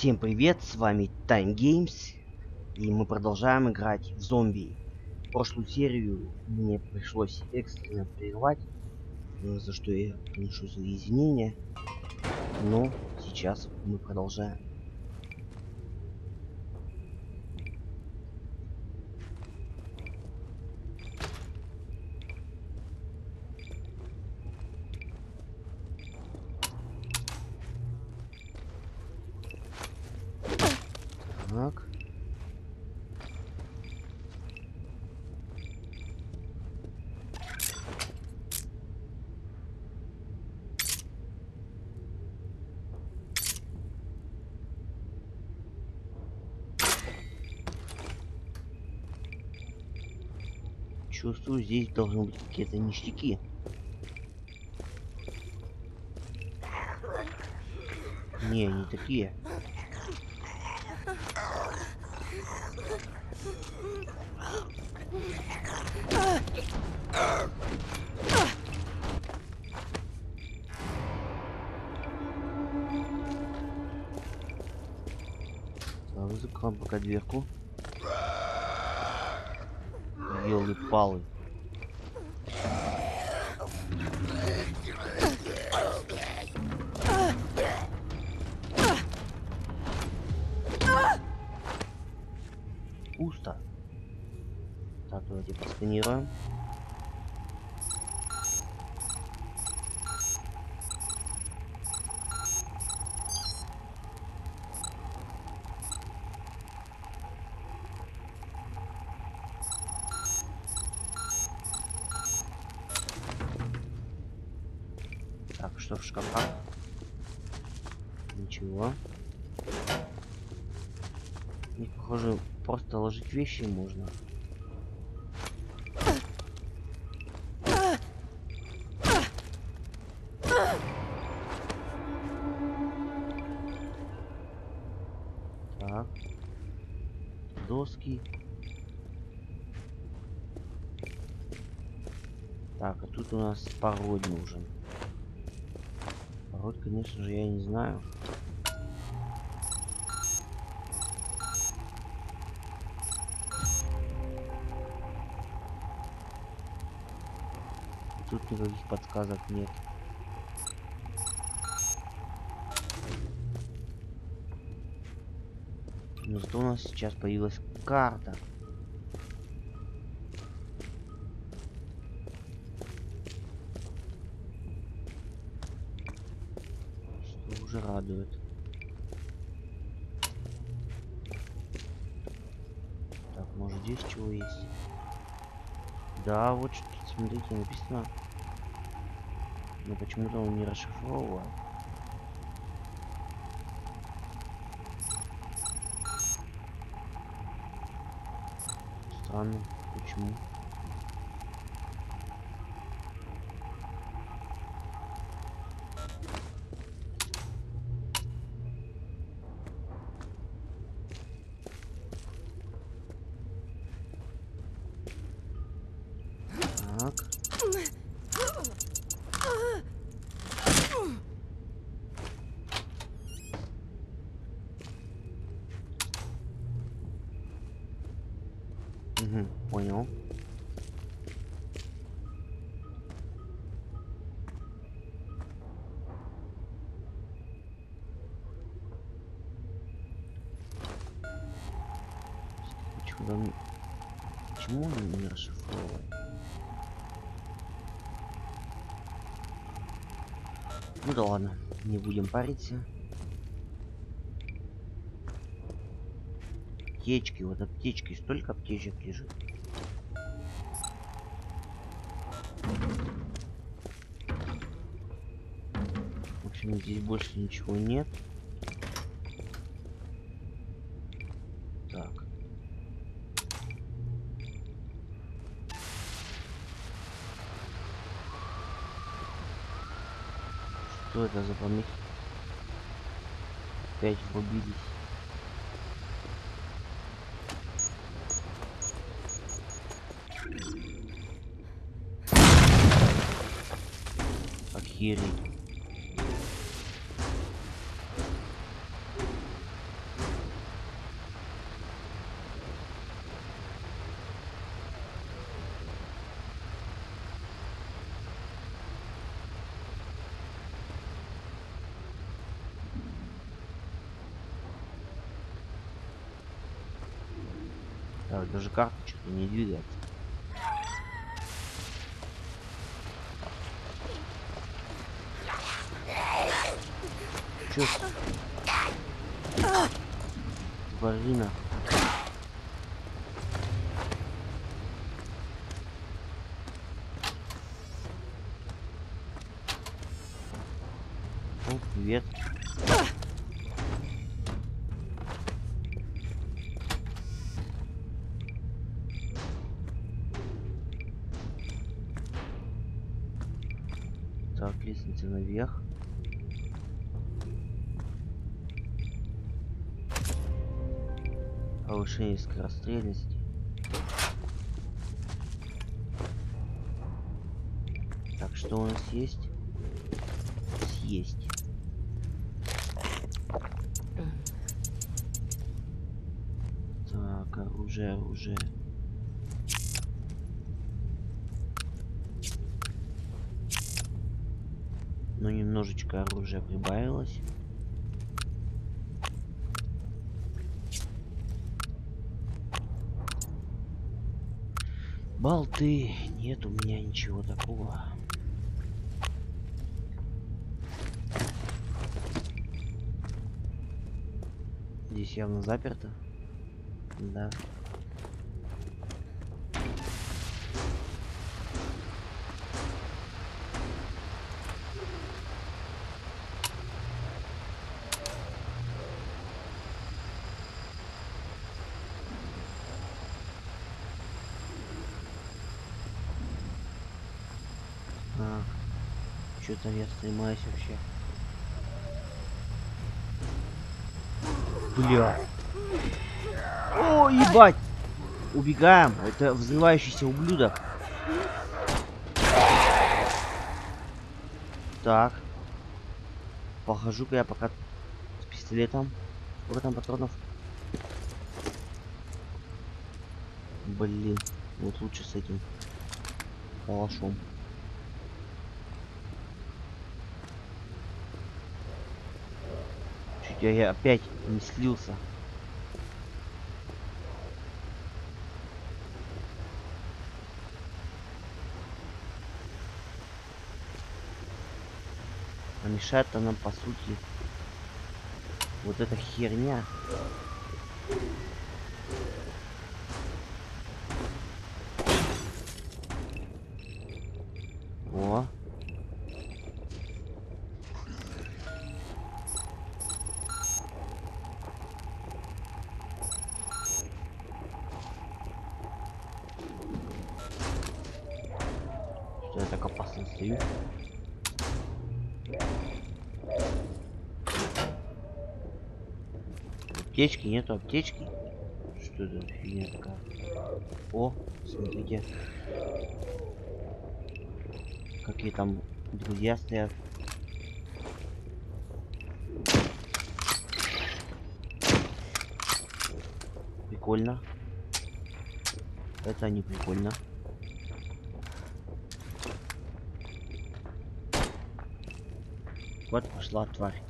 Всем привет, с вами Time Games, и мы продолжаем играть в зомби. Прошлую серию мне пришлось экстренно прервать, за что я приношу свои извинения, но сейчас мы продолжаем. Так. Чувствую, здесь должны быть какие-то ништяки. Не, не такие. Так, закроем пока дверку. Ёлы-палы. Пусто. Так, давайте посканируем. Так, что в шкафах? Ничего. И, похоже, просто ложить вещи можно. Так. Доски. Так, а тут у нас пароль нужен. Пароль, конечно же, я не знаю. Тут никаких подсказок нет. Но зато у нас сейчас появилась карта. Что уже радует. Так, может, здесь чего есть? Да, вот что, смотрите, написано. Но почему-то он не расшифровывал. Странно, почему? Так. Угу, понял. Почему он не расшифровывает? Ну да ладно, не будем париться. Аптечки, вот аптечки, столько аптечек лежит. В общем, здесь больше ничего нет. Так. Что это за помех? Опять побились. Охерить. делать, даже карточки не двигать. Чё? Тварина. О, привет. Так, лестница наверх. Повышение скорострельности. Так, что у нас есть? Съесть. Так, оружие, оружие. Ну, немножечко оружия прибавилось. Болты. Нет у меня ничего такого. Здесь явно заперто. Да. Что-то я стремаюсь вообще. Бля. О, ебать! Убегаем. Это взрывающийся ублюдок. Так. Похожу-ка я пока с пистолетом. Сколько там патронов? Блин. Вот лучше с этим калашом. Я опять не слился. А мешает-то нам, по сути, вот эта херня. О. Я так опасно стою. Аптечки, нету аптечки. Что это фигня такая? О, смотрите, какие там друзья стоят. Прикольно. Это не прикольно. Вот пошла тварь.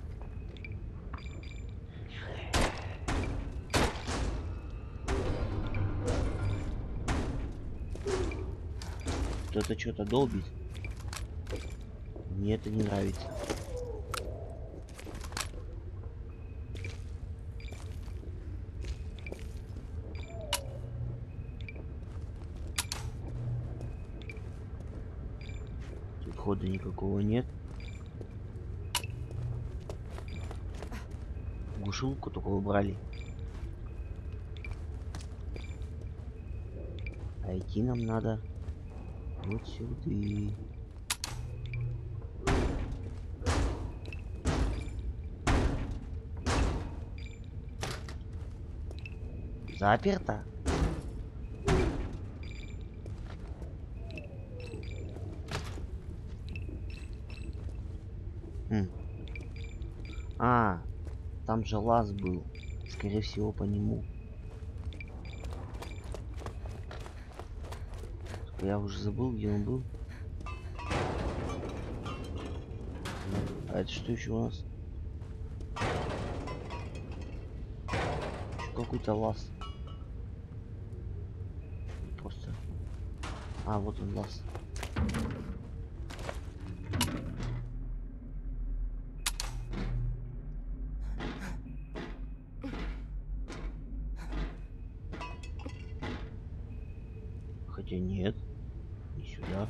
Кто-то что-то долбит. Мне это не нравится. Тут хода никакого нет. Глушилку только убрали. А идти нам надо вот сюда. Заперто? А. Там же лаз был, скорее всего, по нему. Я уже забыл, где он был. А это что еще у нас? Какой-то лаз. I wouldn't last. Хотя нет, не сюда.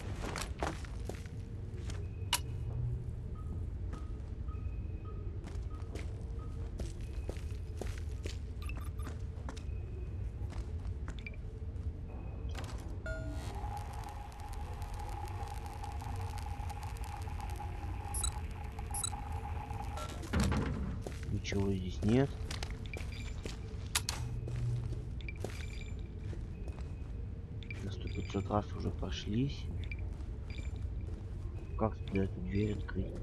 Ничего здесь нет. На 150 раз уже прошлись. Как туда эту дверь открыть?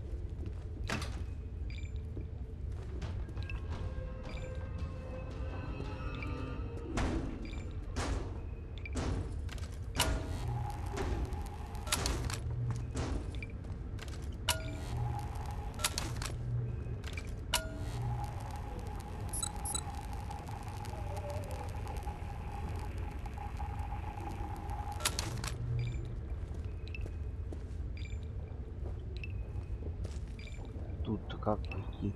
Тут-то как прийти?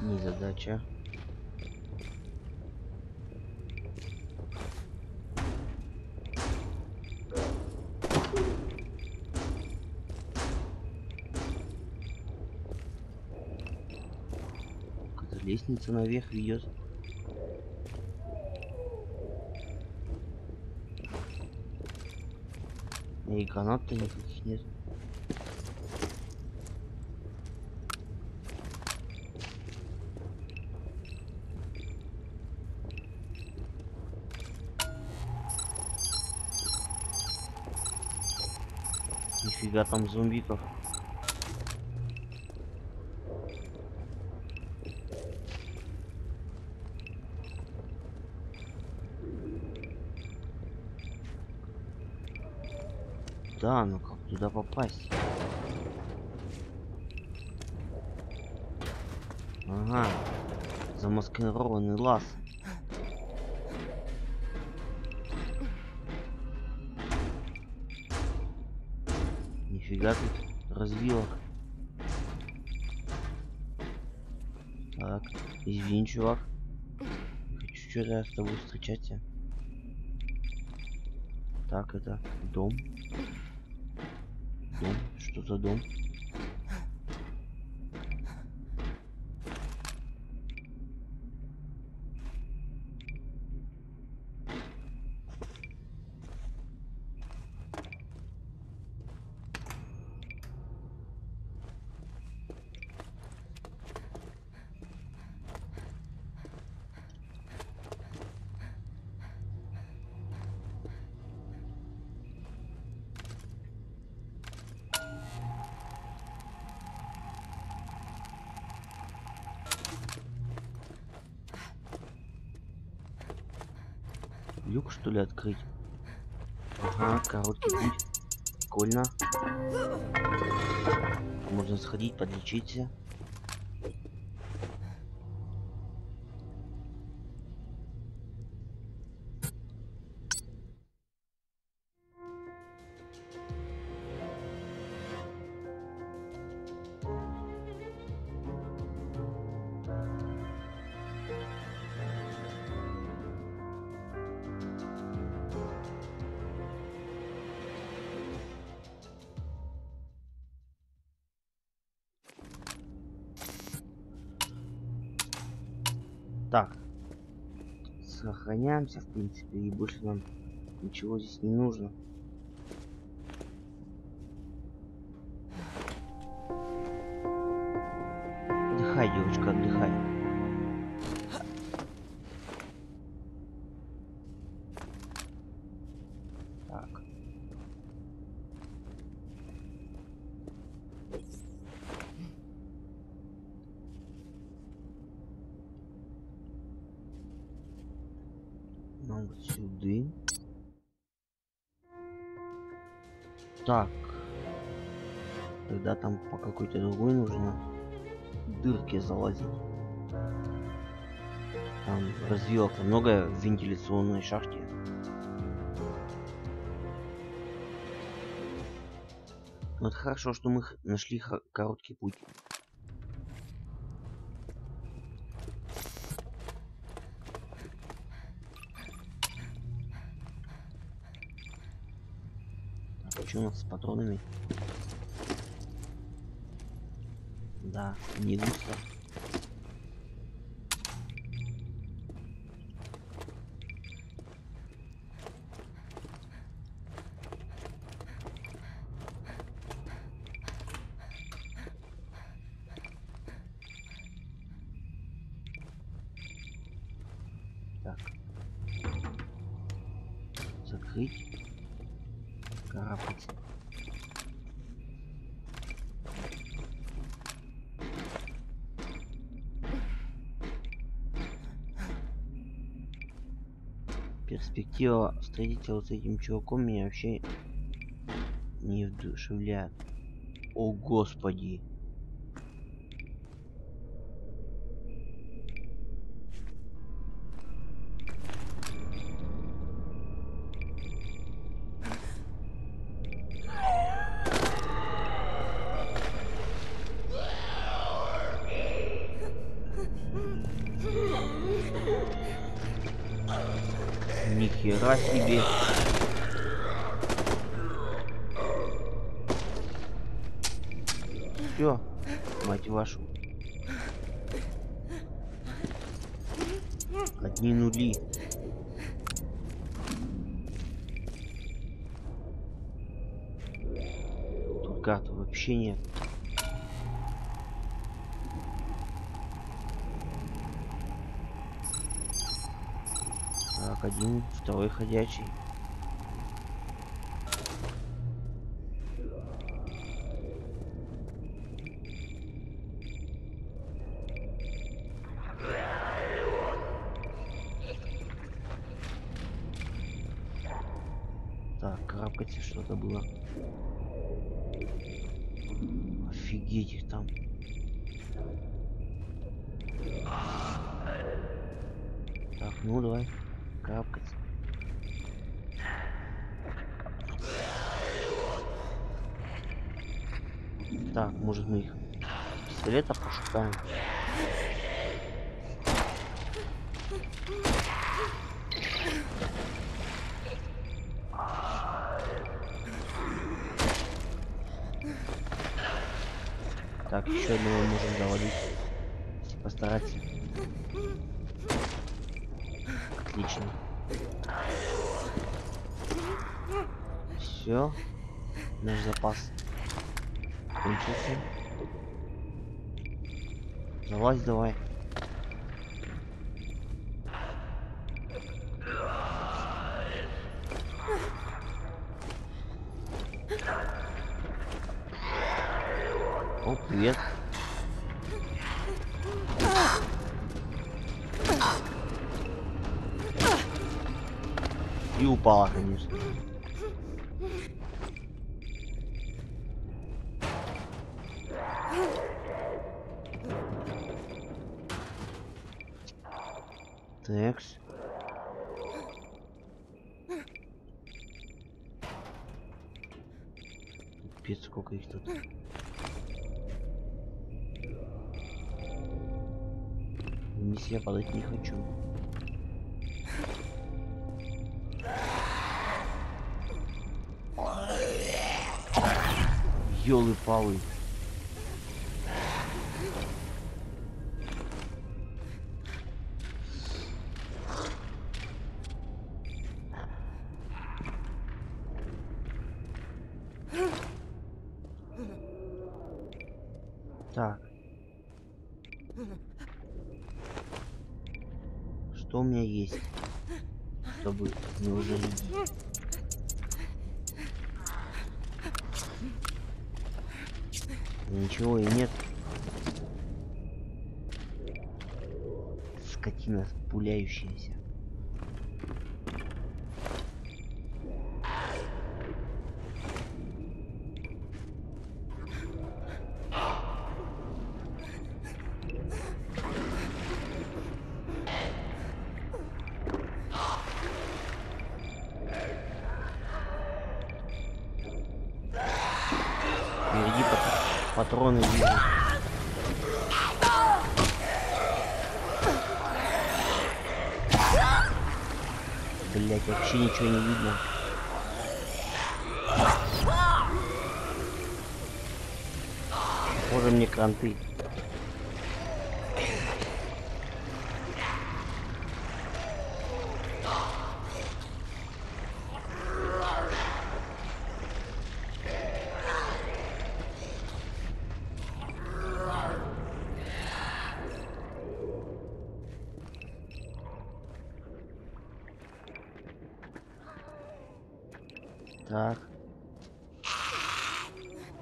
Не задача. Какая-то лестница наверх ведет. И гранат-то никаких нет. Нифига там зомбиков. Да, ну как туда попасть? Ага, замаскированный лаз. Нифига тут развилок. Так, извини, чувак. Хочу что-то с тобой встречаться. Так, это дом. Дом? Что за дом? Люк, что ли, открыть? Ага, короткий путь. Прикольно. Можно сходить, подлечиться. Так, сохраняемся, в принципе, и больше нам ничего здесь не нужно. Отдыхай, девочка, отдыхай. Так. Сюда. Так. когда там по какой-то другой нужно дырки залазить. Там развилок много в вентиляционной шахте. Но это хорошо, что мы нашли короткий путь. У нас с патронами, да, не густо. Так, закрыть. Карабкаться. Перспектива встретиться вот с этим чуваком меня вообще не вдушевляет. О господи. Нихера себе. Все, мать вашу. Одни нули. Тут карт вообще нет. Так, один, второй ходячий. Так, карабкаться что-то было. Офигеть их там. Так, ну давай. Карабкаться. Так, может мы их пистолетом пошукаем? Так, еще одного можем завалить. Постараться. Отлично. Все, наш запас кончился. Залазь давай. О, привет. И упала, конечно. Так. Пипец, сколько их тут. Вниз я падать не хочу. Ёлы-палы. Так. Что у меня есть, чтобы неужели... Ничего и нет. Скотина пуляющаяся. патроны вижу. Блять, вообще ничего не видно. Боже, мне кранты. Так.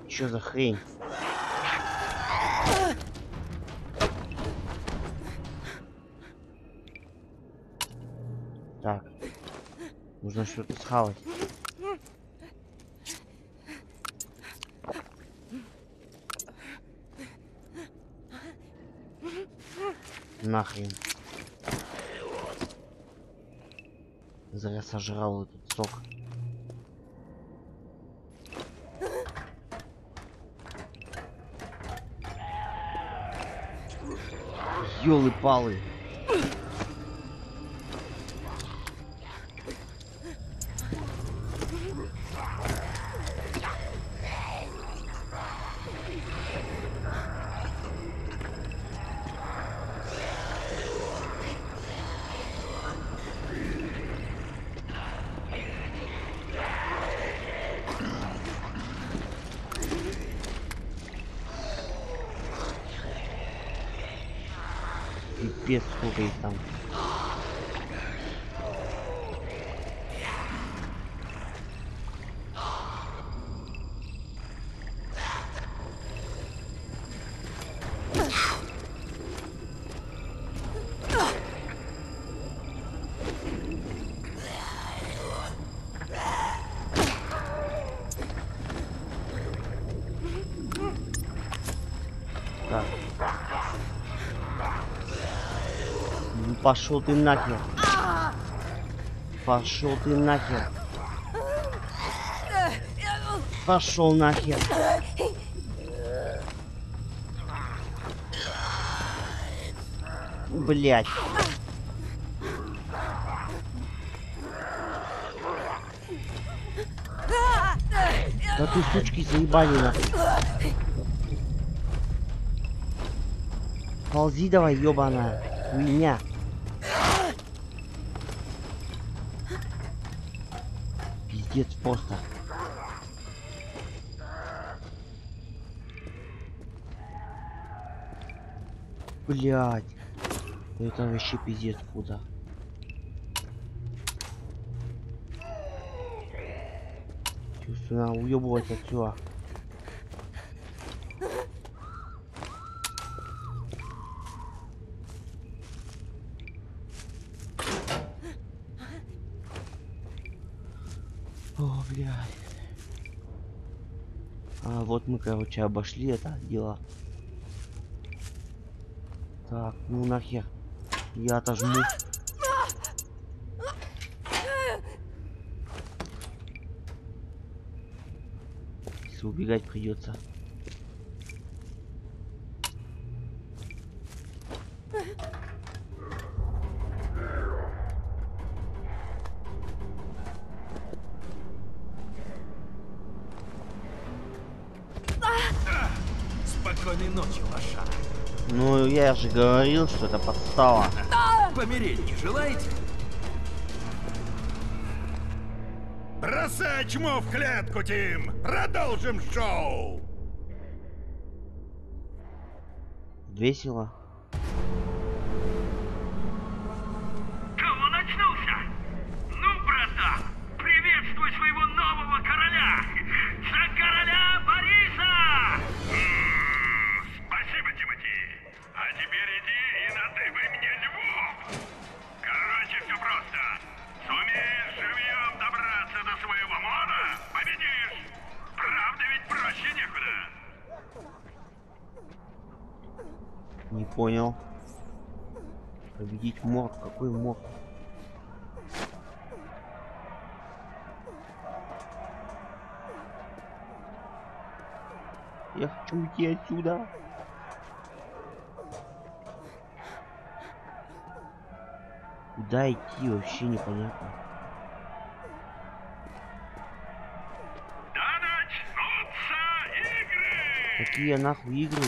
Чё за хрень? Так. Нужно что-то схавать. Нахрен. Зря сожрал этот сок. Ёлы-палы. Пипец, сколько их там. Пошел ты нахер. Пошел ты нахер. Пошел нахер. Блять. Да ты, сучки, заебали нахер. Ползи давай, ёбаная. У меня. Просто блять, это вообще пиздец. Куда чувствую, надо уебывать отсюда. О, блядь. А вот мы, короче, обошли это дело. Так, ну нахер. Я отожму. Если убегать придется. Ну я же говорил, что это подстава. Помереть не желаете? Бросай чмо в клетку, Тим! Продолжим шоу! Весело. Кого начнулся? Ну, братан, приветствуй своего нового короля! За короля Бориса! Не понял. Победить морг? Какой морг? Я хочу уйти отсюда. Куда идти, вообще непонятно. Да начнутся игры! Какие нахуй игры?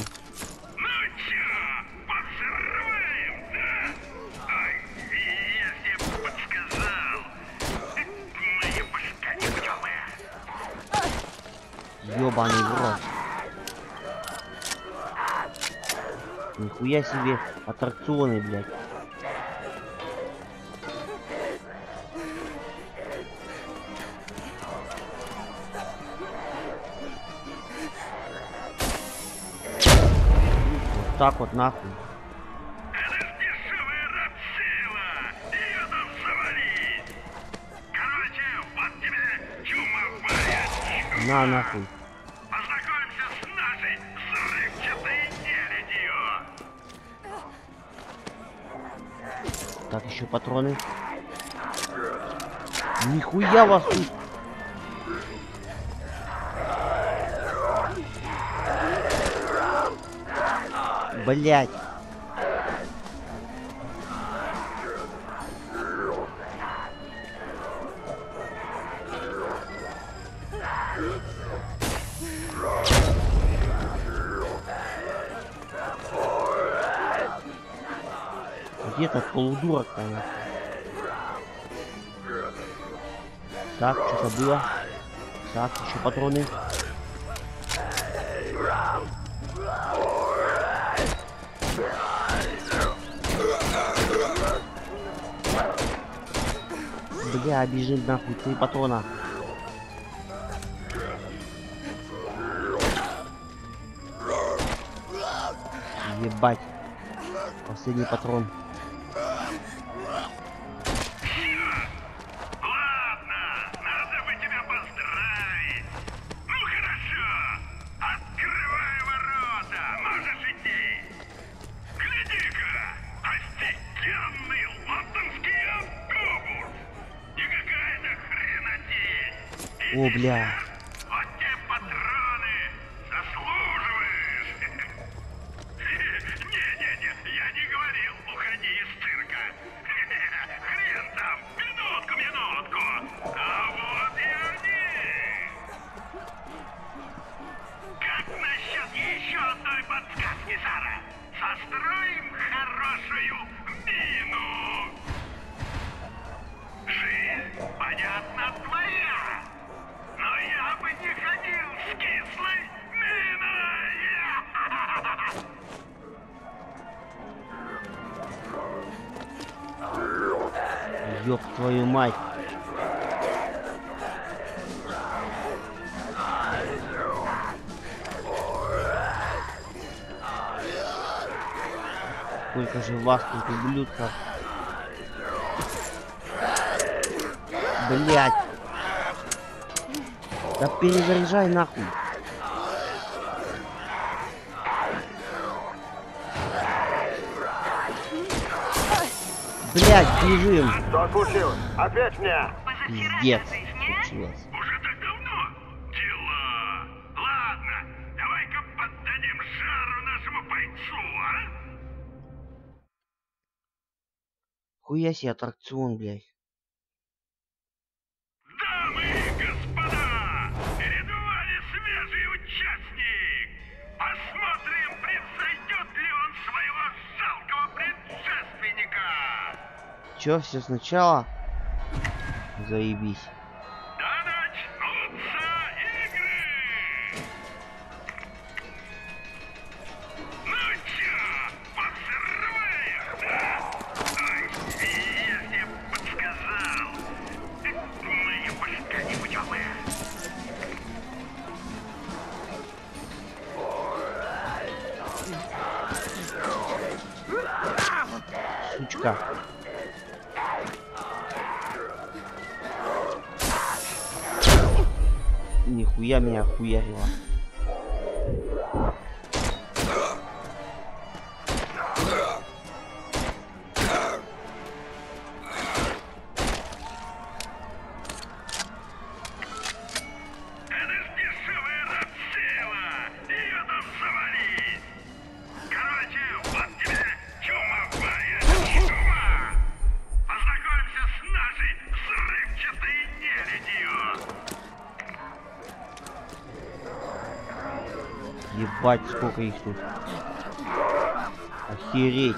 Ёбаный в рот. Нихуя себе аттракционы, блядь. Вот так вот нахуй. На нахуй. Так, еще патроны. Нихуя вас тут. Блять. Где-то полудурок, конечно. Так, что-то было. Так, еще патроны. Бля, бежит нахуй, 3 патрона. Ебать. Последний патрон. О, бля. Вот те патроны. Заслуживаешь. Не-не-не, я не говорил, уходи из цирка. Хрен там, минутку, минутку. А вот и они. Как насчет еще одной подсказки, Сара? Состроим хорошую мину. Жизнь, понятно, твоя. Ёб твою мать. Сколько же вас тут ублюдков. Блять. Да перезаряжай нахуй. Блять, бежим! Что случилось? Опять мне! Пиздец, случилось. Уже так давно? Дела! Ладно, давай-ка поддадим жару нашему бойцу, а? Хуя себе аттракцион, блядь. Дамы и господа! Перед вами свежий участник! Посмотрим, превзойдет ли он своего жалкого предшественника! Чё, все сначала? Заебись. Да начнутся игры! Ну чё, подсрываем, да? Ой, я тебе подсказал. Моя башка непутёвая. Сучка. Нихуя меня хуярила. Это ж дешевая рапсила! Её Ебать, сколько их тут. Охереть.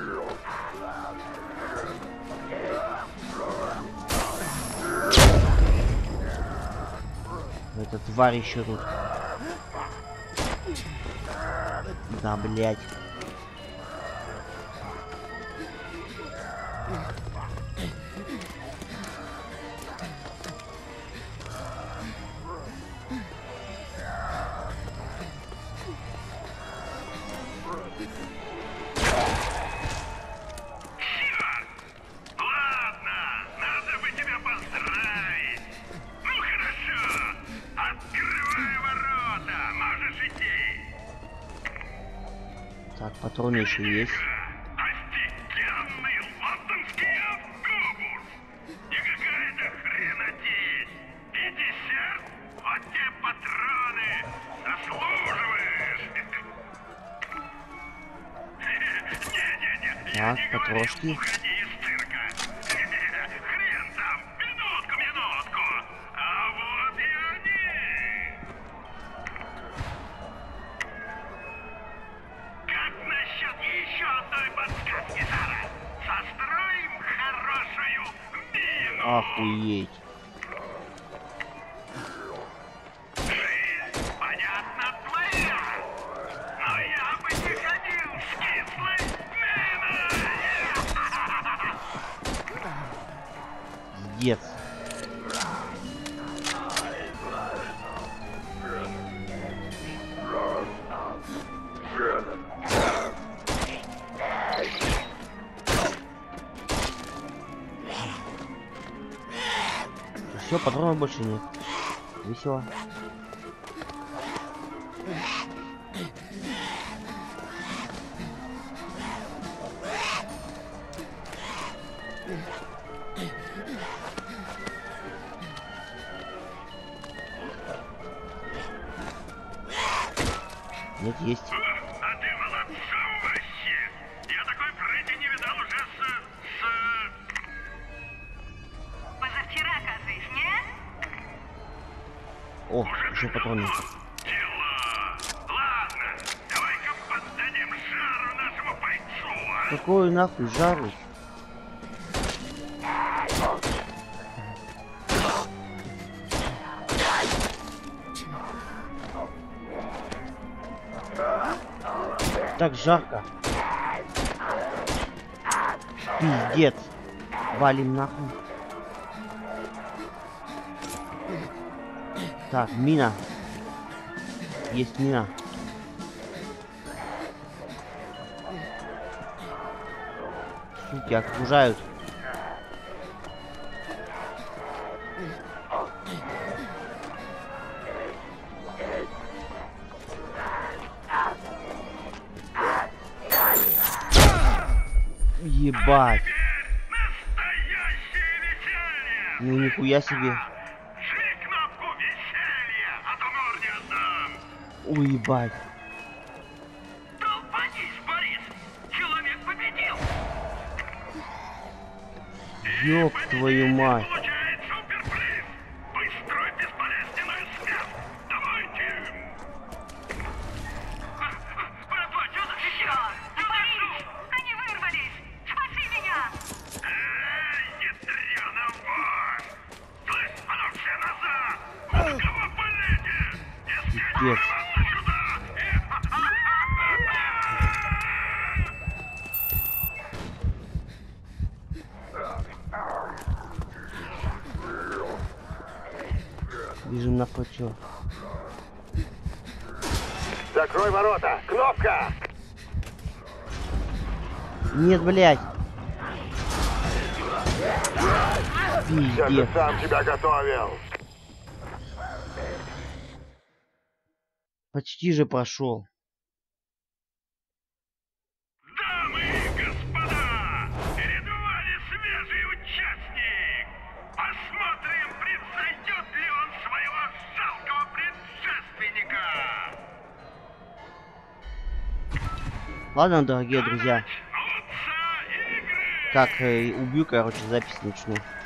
Эта тварь еще тут. Да, блядь. Патроны еще есть. Так, патрошки. Охуеть. Жизнь, понятно, твоя. Но я бы не ходил с кислой миной. Пиздец. Все, патронов больше нет. Весело. Нет, есть. О, еще патроны. Ладно, давай-ка поддадим жару нашему бойцу, а? Какую нахуй жару? Так жарко. Пиздец. Валим нахуй. Так, мина. Есть мина. Суки, окружают. Ебать. Ну нихуя себе. Уебать. Долбанись, Борис! Человек победил! Ёб твою мать! Получает суперприз! Быструю бесполезную смерть! Давайте! Братва, что за хища? Борис! Они вырвались! Спаси меня! Эй, не трёнам вас! Слышь, а ну все назад! Вы кого палите? Не смейте! Бежим на плечо. Закрой ворота! Кнопка! Нет, блядь! Я же сам тебя готовил! Почти же прошел. Дамы и господа! Перед вами свежий участник! Посмотрим, превзойдет ли он своего жалкого предшественника! Ладно, дорогие друзья. Как убью, короче, запись начну.